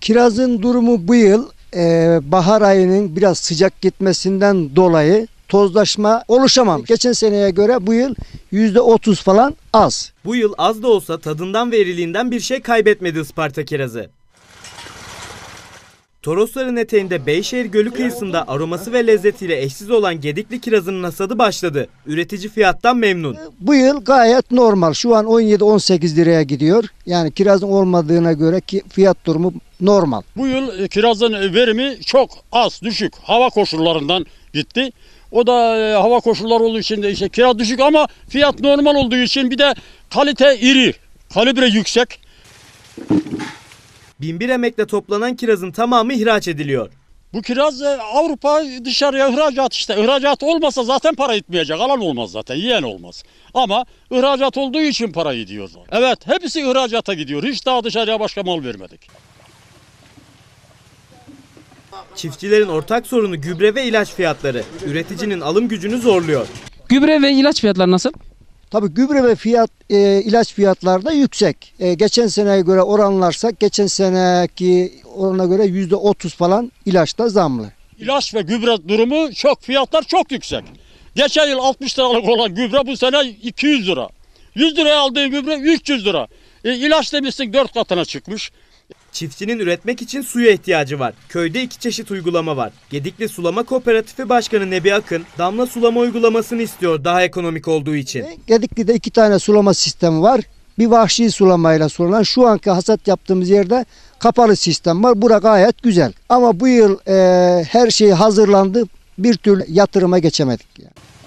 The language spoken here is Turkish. Kirazın durumu bu yıl bahar ayının biraz sıcak gitmesinden dolayı tozlaşma oluşamamış. Geçen seneye göre bu yıl %30 falan az. Bu yıl az da olsa tadından ve iriliğinden bir şey kaybetmedi Isparta kirazı. Torosların eteğinde Beyşehir Gölü kıyısında aroması ve lezzetiyle eşsiz olan Gedikli kirazının hasadı başladı. Üretici fiyattan memnun. Bu yıl gayet normal. Şu an 17-18 liraya gidiyor. Yani kirazın olmadığına göre ki fiyat durumu normal. Bu yıl kirazın verimi çok az, düşük. Hava koşullarından gitti. O da hava koşulları olduğu için de işte kiraz düşük ama fiyat normal olduğu için bir de kalite iri, kalibre yüksek. 1001 emekle toplanan kirazın tamamı ihraç ediliyor. Bu kiraz Avrupa dışarıya ihracat işte. İhracat olmasa zaten para etmeyecek. Alan olmaz zaten, yiyen olmaz. Ama ihracat olduğu için para gidiyor. Evet, hepsi ihracata gidiyor. Hiç daha dışarıya başka mal vermedik. Çiftçilerin ortak sorunu gübre ve ilaç fiyatları. Üreticinin alım gücünü zorluyor. Gübre ve ilaç fiyatları nasıl? Tabii gübre ve ilaç fiyatları da yüksek. Geçen seneye göre oranlarsak geçen seneki orana göre %30 falan ilaçta zamlı. İlaç ve gübre durumu çok, fiyatlar çok yüksek. Geçen yıl 60 liralık olan gübre bu sene 200 lira. 100 liraya aldığın gübre 300 lira. İlaç demişsin 4 katına çıkmış. Çiftçinin üretmek için suya ihtiyacı var. Köyde 2 çeşit uygulama var. Gedikli Sulama Kooperatifi Başkanı Nebi Akın, damla sulama uygulamasını istiyor daha ekonomik olduğu için. Gedikli'de 2 tane sulama sistemi var. Bir vahşi sulamayla sulanan, şu anki hasat yaptığımız yerde kapalı sistem var. Bura gayet güzel. Ama bu yıl her şey hazırlandı. Bir türlü yatırıma geçemedik. Yani.